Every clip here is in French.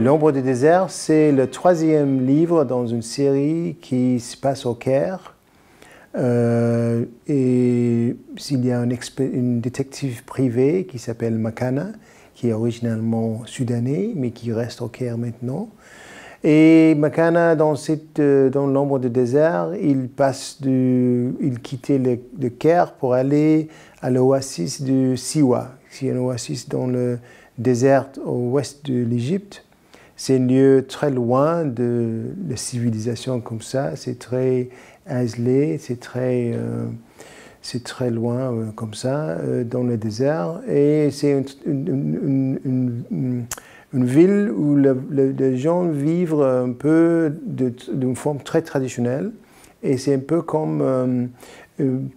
L'ombre du désert, c'est le troisième livre dans une série qui se passe au Caire. Et il y a une détective privée qui s'appelle Makana, qui est originalement sudanais, mais qui reste au Caire maintenant. Et Makana, dans l'ombre du désert, il quittait le Caire pour aller à l'oasis de Siwa, qui est une oasis dans le désert au ouest de l'Égypte. C'est un lieu très loin de la civilisation comme ça, c'est très isolé, c'est très loin comme ça, dans le désert. Et c'est une ville où les gens vivent un peu d'une forme très traditionnelle. Et c'est un peu comme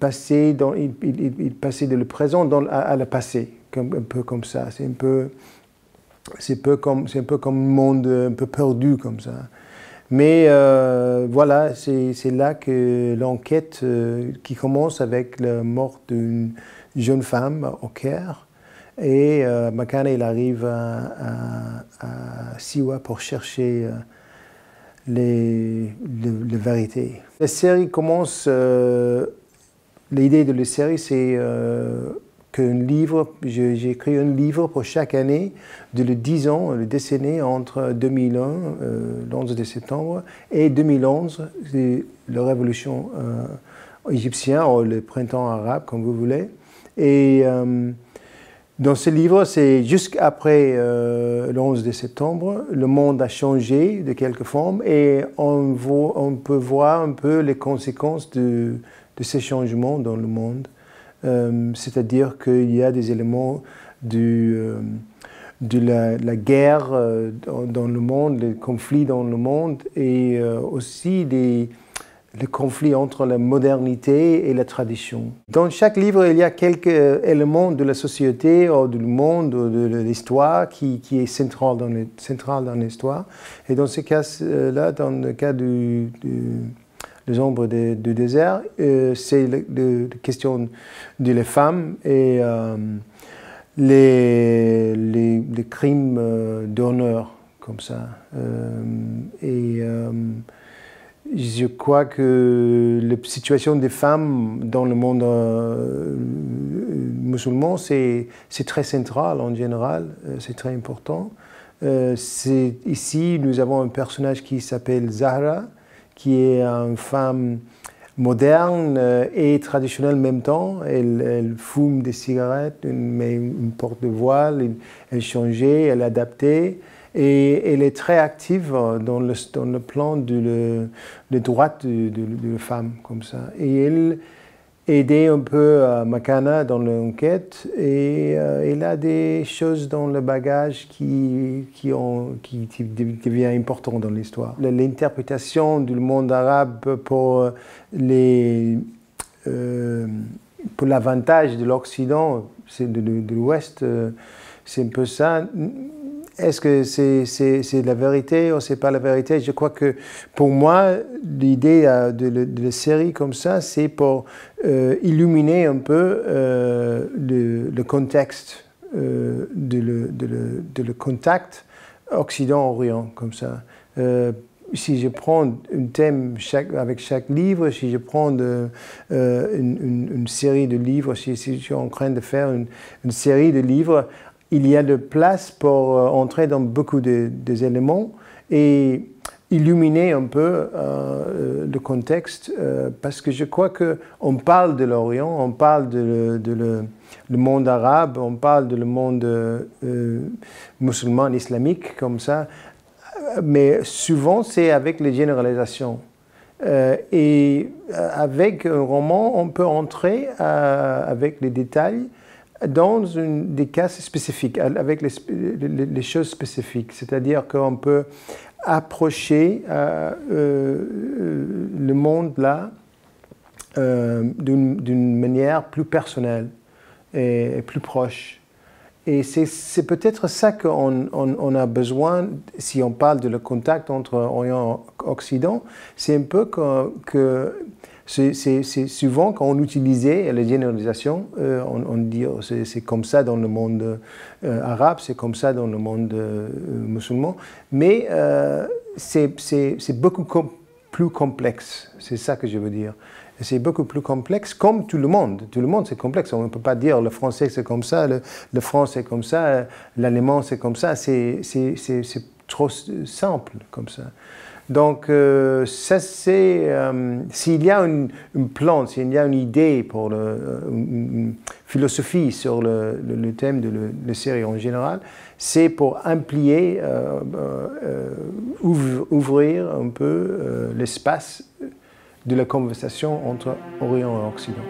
passer de le présent à le passé, un peu comme ça. C'est un peu comme un monde un peu perdu comme ça. Mais voilà, c'est là que l'enquête qui commence avec la mort d'une jeune femme au Caire. Et Makana, il arrive à Siwa pour chercher les vérités. La série commence, l'idée de la série, c'est... j'ai écrit un livre pour chaque année de les 10 ans, les décennies entre 2001, l'11 de septembre, et 2011, la révolution égyptienne ou le printemps arabe, comme vous voulez. Et dans ce livre, c'est jusqu'après l'11 de septembre, le monde a changé de quelque forme et on peut voir un peu les conséquences de ces changements dans le monde. C'est-à-dire qu'il y a des éléments de la guerre dans le monde, les conflits dans le monde, et aussi les conflits entre la modernité et la tradition. Dans chaque livre, il y a quelques éléments de la société, ou du monde, ou de l'histoire, qui est central dans l'histoire. Et dans ce cas-là, dans le cas Les ombres du désert, c'est la question de les femmes et les crimes d'honneur, comme ça. Je crois que la situation des femmes dans le monde musulman, c'est très central en général, c'est très important. Ici, nous avons un personnage qui s'appelle Zahra, qui est une femme moderne et traditionnelle en même temps. Elle fume des cigarettes, mais elle porte de voile, elle change, elle est adaptée. Et elle est très active dans le plan de droits de femmes, comme ça. Et elle aidait un peu Makana dans l'enquête. Et elle a des choses dans le bagage qui deviennent importantes dans l'histoire. L'interprétation du monde arabe pour l'avantage de l'Occident, de l'Ouest, c'est un peu ça. Est-ce que c'est la vérité ou c'est pas la vérité? Je crois que pour moi, l'idée de la série comme ça, c'est pour illuminer un peu le contexte de le contact Occident-Orient comme ça. Si je prends un thème avec chaque livre, si je prends une série de livres, si je suis en train de faire une série de livres, il y a de place pour entrer dans beaucoup des éléments et illuminer un peu le contexte, parce que je crois qu'on parle de l'Orient, on parle du monde arabe, on parle du monde musulman, islamique, comme ça, mais souvent c'est avec les généralisations. Et avec un roman, on peut entrer avec les détails dans des cas spécifiques, avec les choses spécifiques. C'est-à-dire qu'on peut approcher le monde là d'une manière plus personnelle et plus proche. Et c'est peut-être ça qu'on a besoin, si on parle de le contact entre Orient et Occident, c'est un peu que C'est souvent quand on utilisait la généralisation, on dit oh, c'est comme ça dans le monde arabe, c'est comme ça dans le monde musulman, mais c'est beaucoup plus complexe, c'est ça que je veux dire. C'est beaucoup plus complexe, comme tout le monde. Tout le monde, c'est complexe. On ne peut pas dire le français, c'est comme ça, le français, c'est comme ça, l'allemand, c'est comme ça. C'est trop simple comme ça. Donc, ça, c'est... s'il y a un plan, s'il y a une idée, pour une philosophie sur le thème de la série en général, c'est pour amplier, ouvrir un peu l'espace de la conversation entre Orient et Occident.